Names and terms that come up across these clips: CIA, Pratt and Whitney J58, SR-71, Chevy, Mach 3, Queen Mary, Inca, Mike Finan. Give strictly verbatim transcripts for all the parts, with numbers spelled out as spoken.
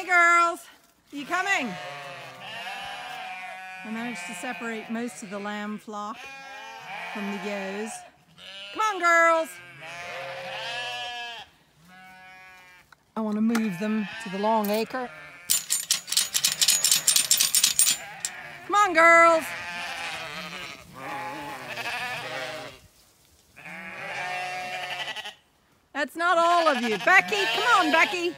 Hey, girls, are you coming? I managed to separate most of the lamb flock from the ewes. Come on, girls. I want to move them to the long acre. Come on, girls. That's not all of you. Becky, come on, Becky.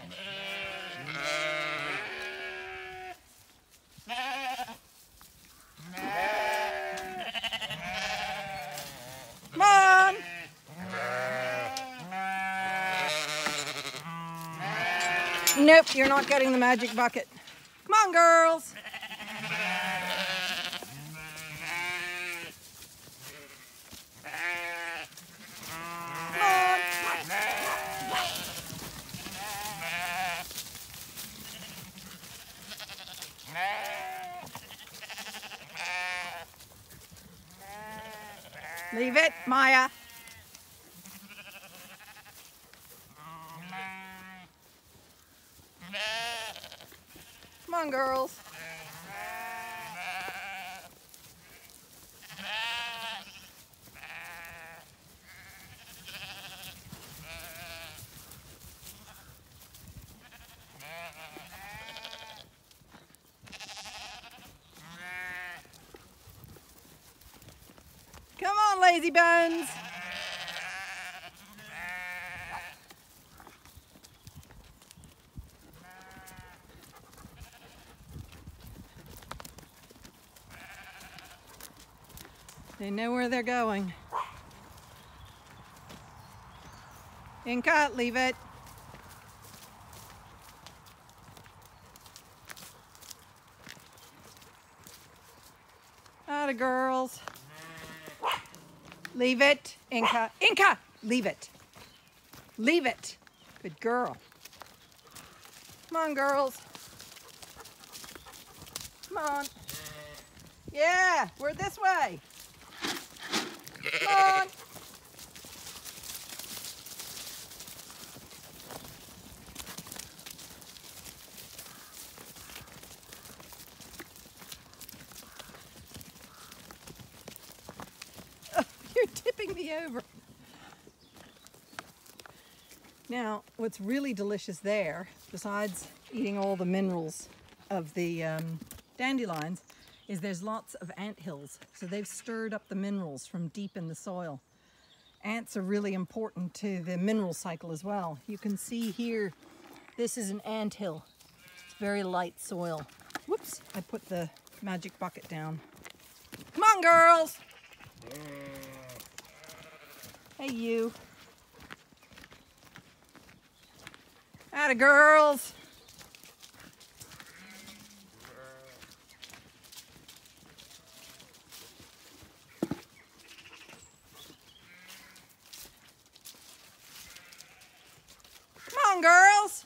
Come on. Nope, you're not getting the magic bucket. Come on, girls. Leave it, Maya. Come on, girls. Lazy bones. They know where they're going. Inca, leave it. Atta girls. Leave it, Inca. Inca, leave it. Leave it. Good girl. Come on, girls. Come on. Yeah, we're this way. Come on. Tipping me over. Now, what's really delicious there, besides eating all the minerals of the um, dandelions, is there's lots of anthills. So they've stirred up the minerals from deep in the soil. Ants are really important to the mineral cycle as well. You can see here, this is an anthill. It's very light soil. Whoops, I put the magic bucket down. Come on, girls! Hey, you. Atta girls. Come on, girls.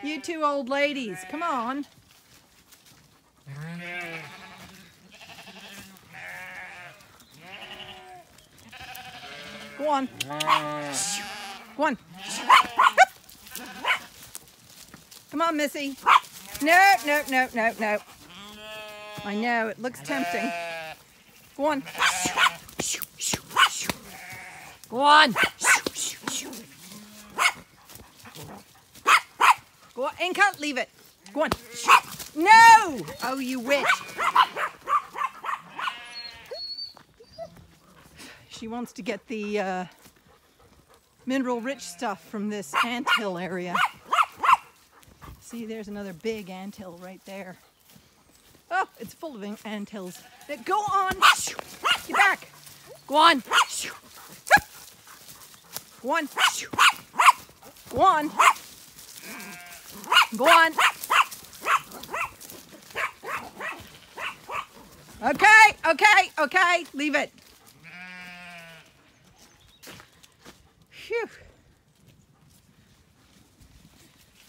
You two old ladies, come on. Go on. Go on. Come on, Missy. No, no, no, no, no. I know, it looks tempting. Go on. Go on. Go on, Inca, leave it. Go on. No! Oh, you witch. She wants to get the uh, mineral-rich stuff from this anthill area. See, there's another big anthill right there. Oh, it's full of anthills. Go on. Get back. Go on. Go on. Go on. Go on. Okay, okay, okay, leave it. Phew.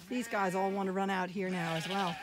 These guys all want to run out here now as well.